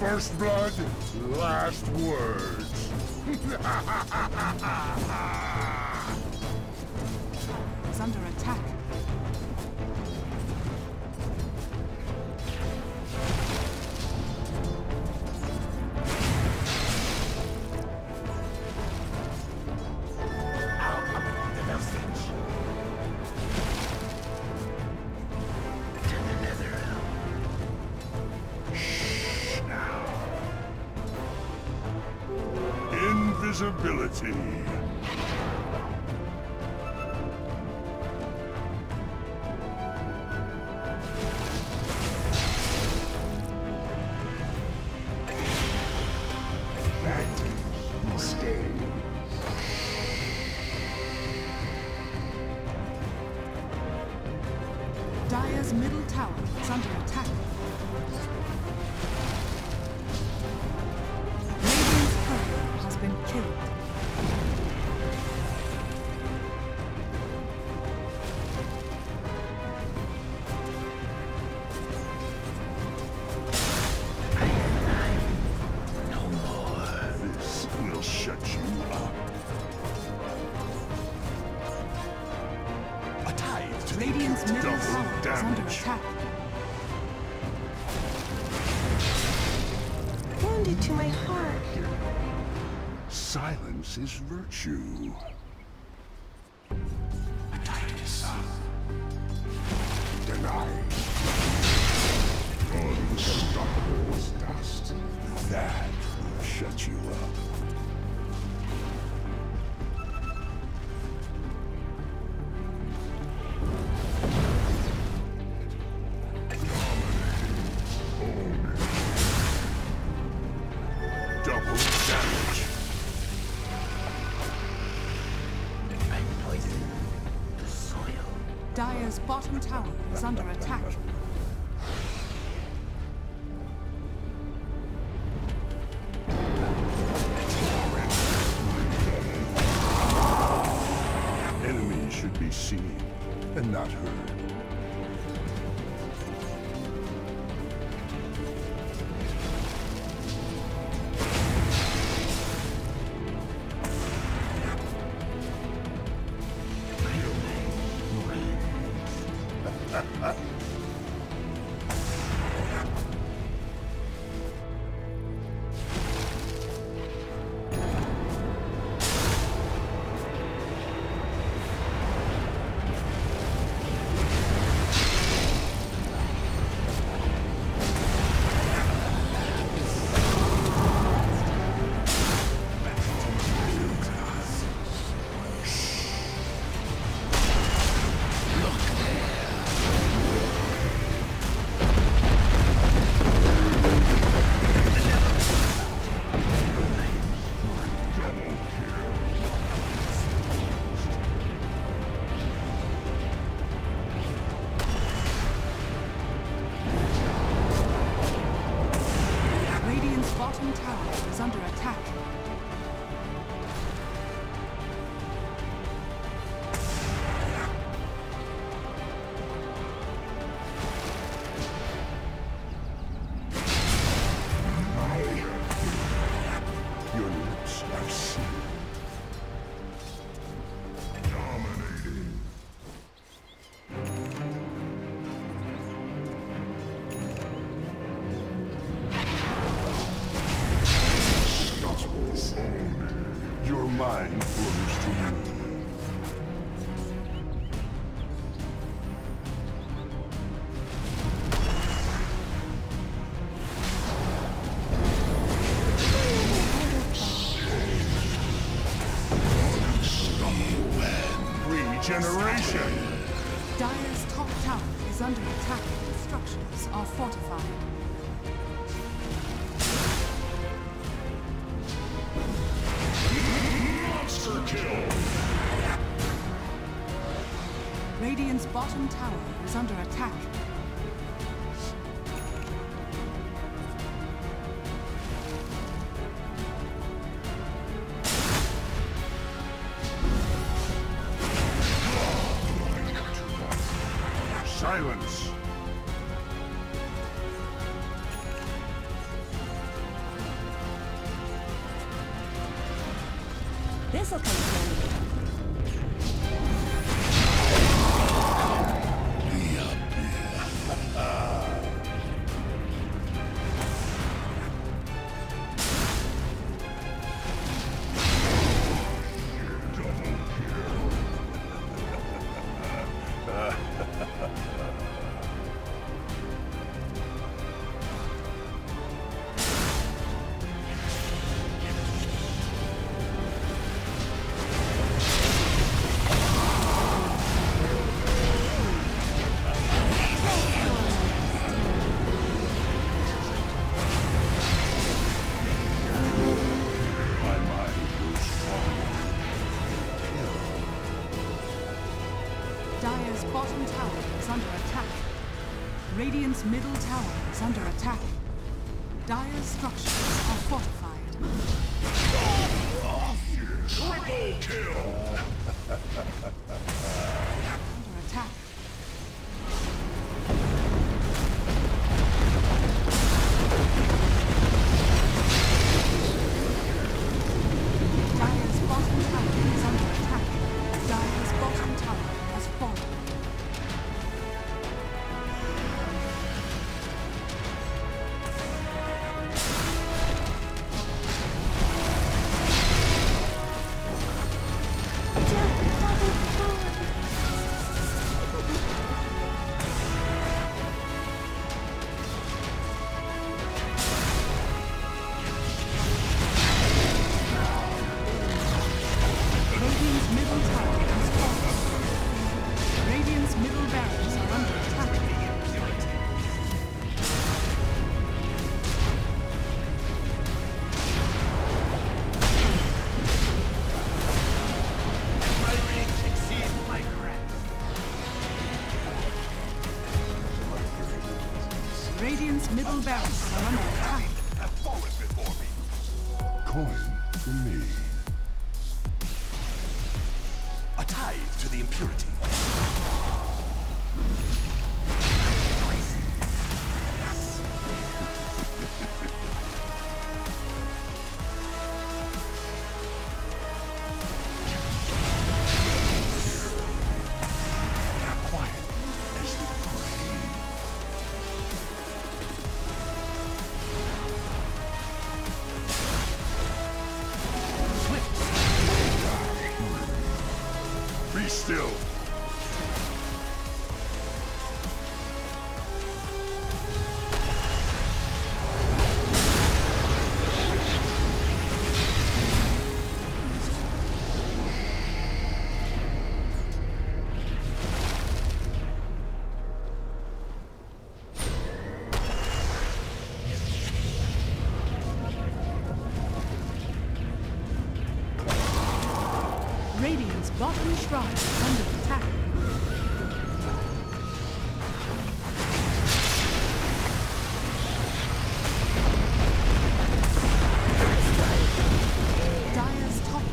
First blood, last words. It's under attack. Invisibility. Dire's middle tower is under attack. Radiant's middle tower is under attack. Wounded to my heart. Silence is virtue. A Titus. Denied. Unstoppable as dust. That will shut you up. Dire's bottom tower is under attack. Enemies should be seen and not heard. Mine flows to me. Regeneration. Dire's top tower is under attack. Structures are fortified. Radiant's bottom tower is under attack. Silence. This'll come in. Be up here. Double kill. Dire's bottom tower is under attack. Radiant's middle tower is under attack. Dire's structures are fortified. Triple kill! Under attack. Dire's bottom tower is under attack. Dire's bottom tower has fallen. Radiant's middle barracks are under attack. A forest before me. Coin for me. A tithe to the impurity. Still. Radiant's bottom shrine is under attack. Dire's top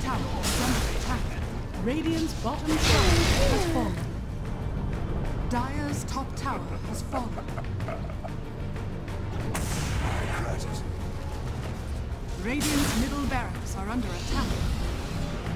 tower is under attack. Radiant's bottom shrine has fallen. Dire's top tower has fallen. Radiant's middle barracks are under attack.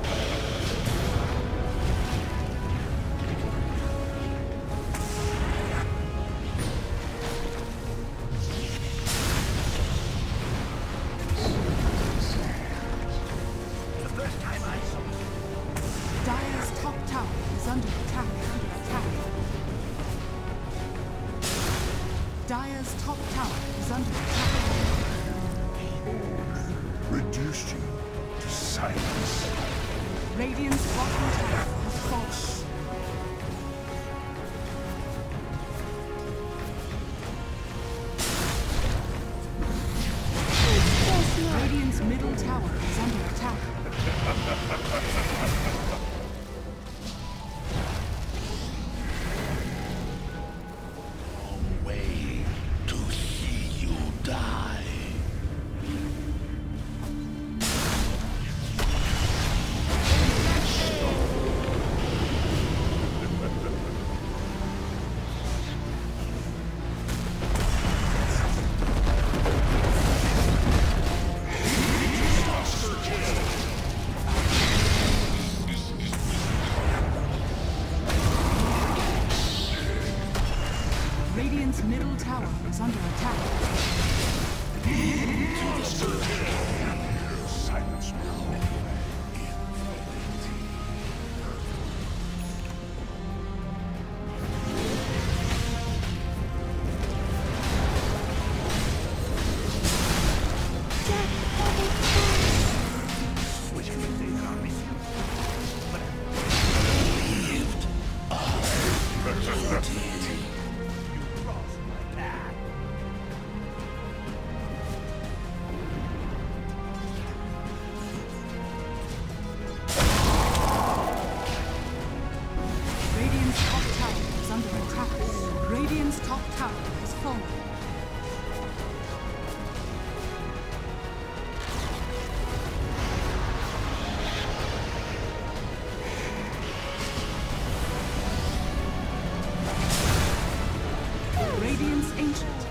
Radiant's middle barracks is fortified. The first time I saw it. Dire's top tower is under attack, Dire's top tower is under attack. Reduced you to silence. Radiant's bottom tower has fallen. Radiant's middle tower is under attack. Dyer's middle tower is under attack. Silence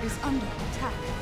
is under attack.